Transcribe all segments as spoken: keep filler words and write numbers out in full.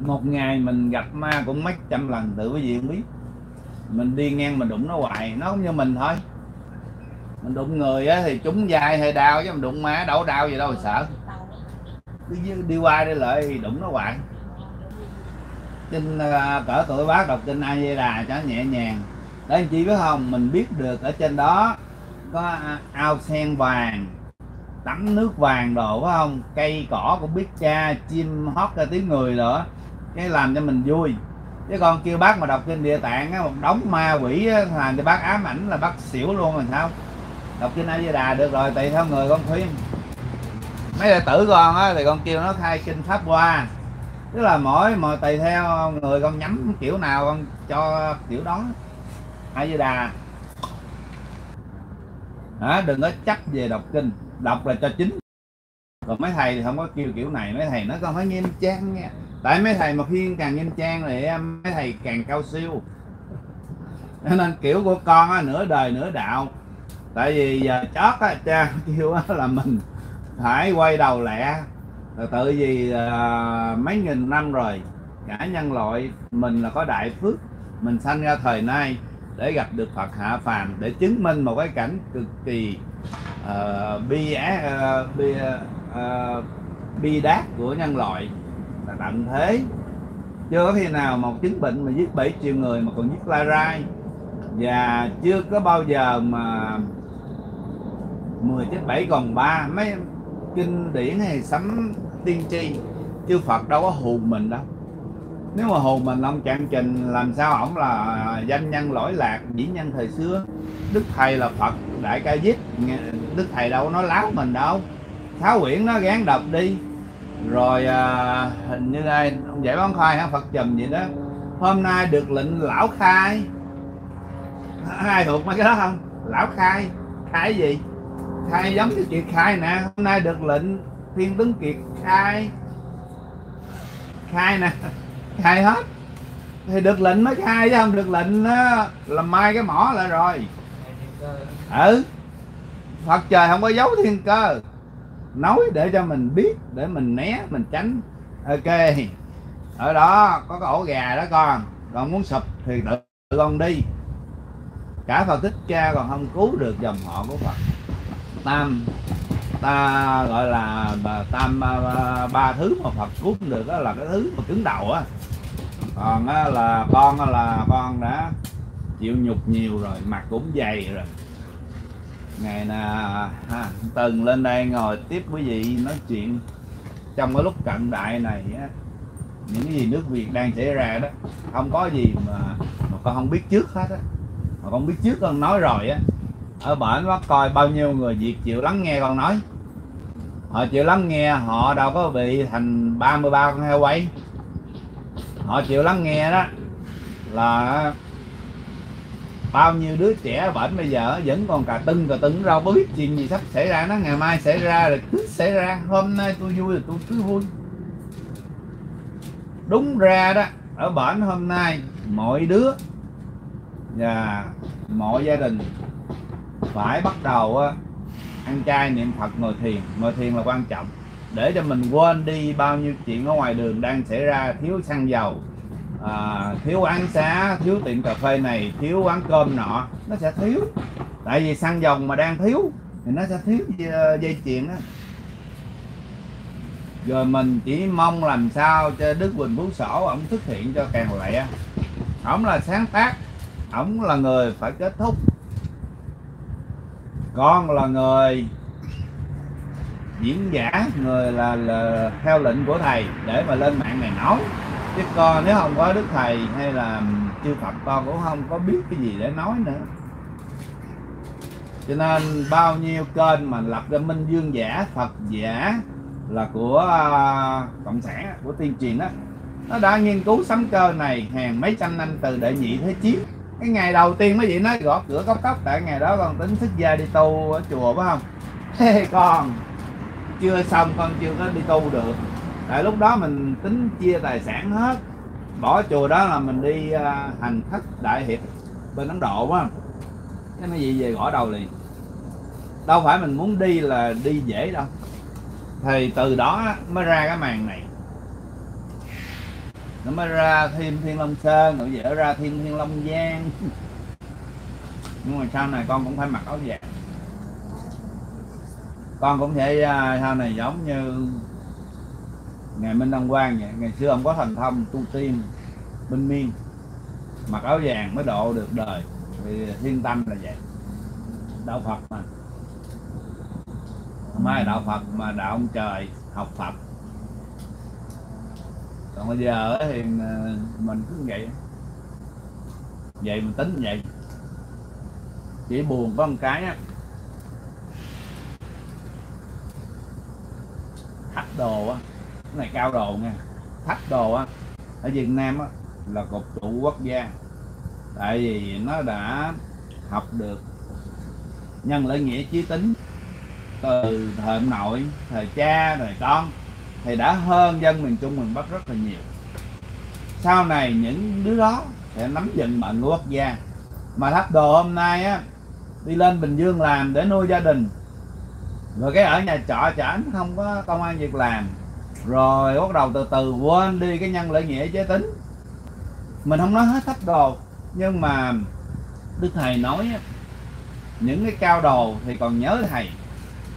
một ngày mình gặp ma cũng mấy trăm lần, tự quý vị không biết. Mình đi ngang mình đụng nó hoài, nó cũng như mình thôi. Mình đụng người á thì trúng vai hơi đau, chứ mình đụng má đâu đau gì đâu mà sợ. Đi, đi qua đi lại thì đụng nó hoài. Trên cỡ tuổi bác đọc trên A Di Đà cho nhẹ nhàng. Đấy chị biết không, mình biết được ở trên đó có ao sen vàng, tắm nước vàng đồ phải không, cây cỏ cũng biết cha, chim hót ra tiếng người nữa, cái làm cho mình vui. Chứ con kêu bác mà đọc trên Địa Tạng á, một đống ma quỷ á, làm cho bác ám ảnh là bác xỉu luôn rồi sao. Đọc trên A Di Đà được rồi, tùy theo người con khuyên. Mấy đệ tử con á thì con kêu nó khai kinh Pháp Hoa, tức là mỗi mà tùy theo người con nhắm kiểu nào con cho kiểu đó. A Di Đà đó, đừng có chấp về đọc kinh, đọc là cho chính. Còn mấy thầy thì không có kêu kiểu này, mấy thầy nó còn phải nghiêm trang nha. Tại mấy thầy mà khuyên càng nghiêm trang thì mấy thầy càng cao siêu. Nên kiểu của con á, nửa đời nửa đạo. Tại vì giờ chót á, cha kêu á, là mình phải quay đầu lẹ. Tự vì à, mấy nghìn năm rồi cả nhân loại mình là có đại phước, mình sanh ra thời nay để gặp được Phật hạ phàm, để chứng minh một cái cảnh cực kỳ uh, bi á, uh, bi, uh, bi đát của nhân loại là tận thế. Chưa có khi nào một chứng bệnh mà giết bảy triệu người mà còn giết lai rai, và chưa có bao giờ mà mười chết bảy còn ba. Mấy kinh điển hay sấm tiên tri, chư Phật đâu có hù mình đâu. Nếu mà hồn mình ông Trạng Trình làm sao ổng là danh nhân lỗi lạc, dĩ nhân thời xưa. Đức thầy là Phật đại ca diếp, đức thầy đâu nói láo mình đâu. Tháo quyển nó gán đọc đi. Rồi à, hình như đây ông Giải Bán Khoai hả, Phật Trùm vậy đó. Hôm nay được lệnh lão khai. Ai thuộc mấy cái đó không? Lão khai, khai gì? Khai giống như Kiệt khai nè. Hôm nay được lệnh Thien Long Kiệt khai. Khai nè, khai hết thì được lệnh mới khai, chứ không được lệnh nó làm mai cái mỏ lại rồi. Ừ, Phật trời không có giấu thiên cơ, nói để cho mình biết, để mình né, mình tránh. Ok, ở đó có cái ổ gà đó con, còn muốn sụp thì tự con đi. Cả Phật Thích Ca còn không cứu được dòng họ của Phật Tam, ta gọi là tam ba, ba, ba thứ mà Phật cứu được đó là cái thứ mà cứng đầu á. Còn á, là con á, là con đã chịu nhục nhiều rồi, mặt cũng dày rồi. Ngày nào từng lên đây ngồi tiếp quý vị nói chuyện trong cái lúc cận đại này á, những cái gì nước Việt đang xảy ra đó, không có gì mà, mà con không biết trước hết á. Mà con biết trước con nói rồi á, ở bển bác coi bao nhiêu người Việt chịu lắng nghe con nói. Họ chịu lắng nghe, họ đâu có bị thành ba mươi ba con heo quay. Họ chịu lắng nghe đó là bao nhiêu đứa trẻ bển bây giờ vẫn còn cà tưng cà tưng, đâu có biết chuyện gì sắp xảy ra. Nó ngày mai xảy ra rồi cứ xảy ra, hôm nay tôi vui rồi tôi cứ vui. Đúng ra đó, ở bển hôm nay mọi đứa và mọi gia đình phải bắt đầu ăn chay niệm Phật, ngồi thiền. Ngồi thiền là quan trọng để cho mình quên đi bao nhiêu chuyện ở ngoài đường đang xảy ra. Thiếu xăng dầu, à, thiếu ăn xá, thiếu tiệm cà phê này, thiếu quán cơm nọ, nó sẽ thiếu. Tại vì xăng dầu mà đang thiếu thì nó sẽ thiếu dây chuyền đó. Rồi mình chỉ mong làm sao cho Đức Huỳnh Phú Sổ ổng xuất hiện cho càng lẹ. Ổng là sáng tác, ổng là người phải kết thúc. Con là người diễn giả, người là, là theo lệnh của thầy để mà lên mạng này nói. Chứ con nếu không có đức thầy hay là chư Phật, con cũng không có biết cái gì để nói nữa. Cho nên bao nhiêu kênh mà lập ra Minh Dương giả, Phật giả là của uh, Cộng sản, của tiên truyền đó. Nó đã nghiên cứu sấm cơ này hàng mấy trăm năm, từ đệ nhị thế chiến. Cái ngày đầu tiên mấy vị nói gõ cửa cốc cốc, tại ngày đó con tính xuất gia đi tu ở chùa phải không? Thế con chưa xong, con chưa có đi tu được. Tại lúc đó mình tính chia tài sản hết, bỏ chùa đó là mình đi hành khất đại hiệp bên Ấn Độ quá. Cái mấy vị về gõ đầu liền. Đâu phải mình muốn đi là đi dễ đâu. Thì từ đó mới ra cái màn này. nó mới ra thêm Thien Long Sơn, rồi dở ra thêm Thien Long Giang. Nhưng mà sau này con cũng phải mặc áo vàng, con cũng thể sau này giống như ngày Minh Đăng Quang vậy. Ngày xưa ông có thành thông tu tiên Minh Miên, mặc áo vàng mới độ được đời, vì Thiên Tâm là vậy, đạo Phật mà. Không ai đạo Phật mà đạo ông trời học Phật. Còn bây giờ thì mình cứ vậy, vậy mình tính vậy. Chỉ buồn có một cái á, thách đồ á, cái này cao đồ nha, thách đồ á, ở Việt Nam á là cột trụ quốc gia. Tại vì nó đã học được nhân lễ nghĩa chí tín từ thời nội, thời cha, thời con, thì đã hơn dân miền Trung miền Bắc rất là nhiều. Sau này những đứa đó sẽ nắm vững mệnh của quốc gia. Mà tháp đồ hôm nay á, đi lên Bình Dương làm để nuôi gia đình, rồi cái ở nhà trọ chảnh không có công ăn việc làm, rồi bắt đầu từ từ quên đi cái nhân lễ nghĩa giới tính. Mình không nói hết tháp đồ, nhưng mà Đức Thầy nói á, những cái cao đồ thì còn nhớ Thầy,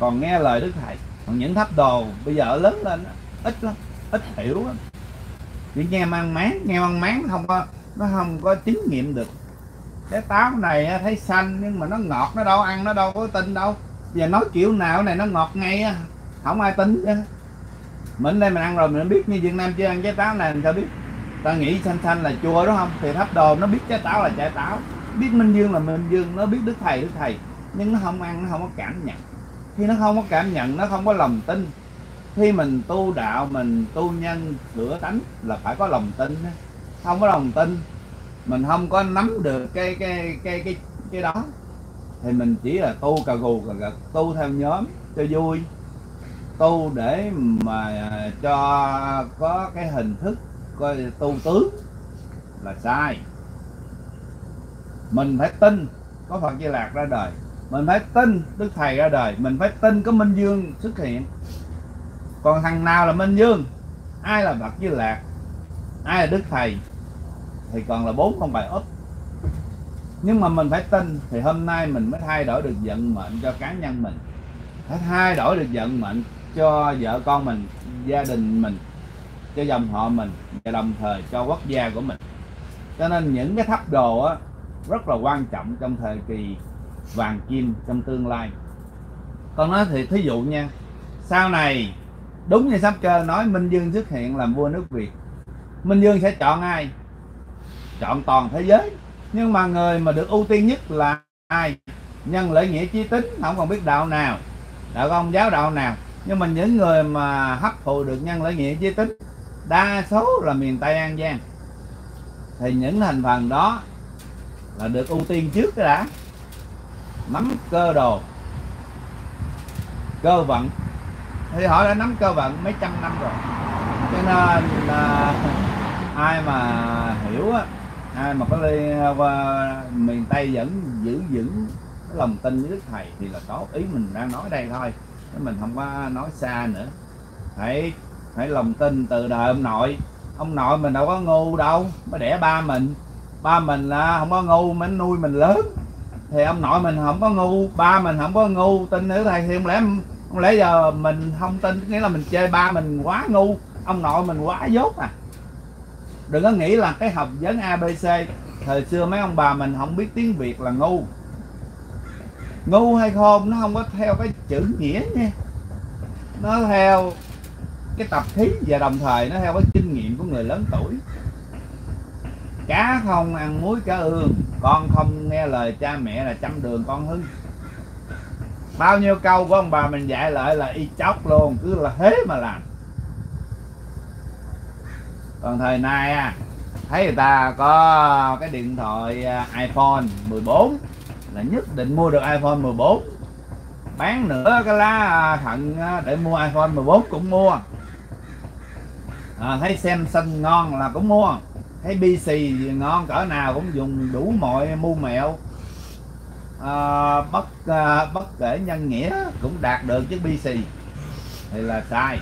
còn nghe lời Đức Thầy. Còn những tháp đồ bây giờ lớn lên á, ít lắm, ít hiểu lắm, chỉ nghe mang máng, nghe mang máng không có, nó không có tín nhiệm được. Cái táo này thấy xanh nhưng mà nó ngọt, nó đâu ăn, nó đâu có tin đâu. Giờ nói kiểu nào này nó ngọt ngay á, không ai tin. Mình đây mình ăn rồi mình biết, như Việt Nam chưa ăn trái táo này mình sao biết. Ta nghĩ xanh xanh là chua đúng không? Thì tháp đồ nó biết trái táo là trái táo, biết Minh Dương là Minh Dương, nó biết Đức Thầy Đức Thầy, nhưng nó không ăn, nó không có cảm nhận. Khi nó không có cảm nhận, nó không có lòng tin. Khi mình tu đạo, mình tu nhân sửa tánh là phải có lòng tin. Không có lòng tin, mình không có nắm được cái cái cái cái cái đó, thì mình chỉ là tu cà gù cà gật, tu theo nhóm cho vui, tu để mà cho có cái hình thức coi tu tướng là sai. Mình phải tin có Phật Di Lặc ra đời, mình phải tin Đức Thầy ra đời, mình phải tin có Minh Dương xuất hiện. Còn thằng nào là Minh Dương, ai là Phật Di Lặc, ai là Đức Thầy thì còn là bốn con bài úp. Nhưng mà mình phải tin. Thì hôm nay mình mới thay đổi được vận mệnh cho cá nhân mình, phải thay đổi được vận mệnh cho vợ con mình, gia đình mình, cho dòng họ mình, và đồng thời cho quốc gia của mình. Cho nên những cái tháp đồ á, rất là quan trọng trong thời kỳ vàng kim trong tương lai. Con nói thì thí dụ nha, sau này đúng như Sắp Cơ nói, Minh Dương xuất hiện làm vua nước Việt, Minh Dương sẽ chọn ai? Chọn toàn thế giới. Nhưng mà người mà được ưu tiên nhất là ai? Nhân lễ nghĩa chí tín, không còn biết đạo nào, đạo công giáo đạo nào. Nhưng mà những người mà hấp thụ được nhân lễ nghĩa chí tín đa số là miền Tây An Giang. Thì những thành phần đó là được ưu tiên trước đã. Nắm cơ đồ, cơ vận, thì họ đã nắm cơ vận mấy trăm năm rồi. Cho nên là ai mà hiểu á, ai mà có đi qua miền Tây vẫn giữ vững cái lòng tin với Đức Thầy thì là tốt. Ý mình đang nói đây thôi, mình không có nói xa nữa. Phải phải lòng tin từ đời ông nội. Ông nội mình đâu có ngu đâu, mới đẻ ba mình. Ba mình là không có ngu, mới nuôi mình lớn. Thì ông nội mình không có ngu, ba mình không có ngu, tin Đức Thầy thì không lẽ, không lẽ giờ mình không tin, nghĩa là mình chê ba mình quá ngu, ông nội mình quá dốt à. Đừng có nghĩ là cái học vấn a bê xê. Thời xưa mấy ông bà mình không biết tiếng Việt là ngu. Ngu hay khôn nó không có theo cái chữ nghĩa nha, nó theo cái tập khí và đồng thời nó theo cái kinh nghiệm của người lớn tuổi. Cá không ăn muối cá ương, con không nghe lời cha mẹ là trăm đường con hư. Bao nhiêu câu của ông bà mình dạy lại là y chóc luôn, cứ là thế mà làm. Còn thời nay à, thấy người ta có cái điện thoại iPhone mười bốn là nhất định mua được iPhone mười bốn. Bán nửa cái lá thận để mua iPhone mười bốn cũng mua à, thấy Samsung ngon là cũng mua, thấy pê xê ngon cỡ nào cũng dùng đủ mọi mưu mẹo à, bất bất kể nhân nghĩa cũng đạt được. Chứ pê xê thì là sai.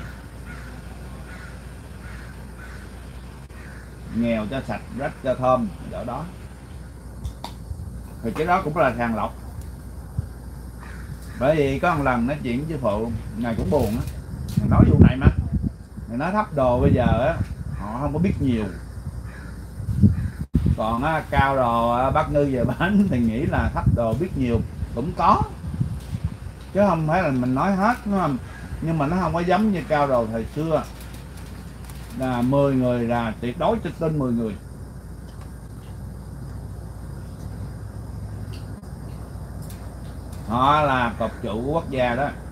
nghèo cho sạch, rách cho thơm, ở đó thì cái đó cũng là sàng lọc. Bởi vì có một lần nói chuyện với Phụ, ngày cũng buồn á, nói vụ này mà mình nói thấp đồ bây giờ á họ không có biết nhiều, còn á, cao đồ bác Ngư về bánh thì nghĩ là thấp đồ biết nhiều cũng có, chứ không phải là mình nói hết, đúng không? Nhưng mà nó không có giống như cao đồ thời xưa là mười người là tuyệt đối cho tin mười người. Họ là cột trụ quốc gia đó.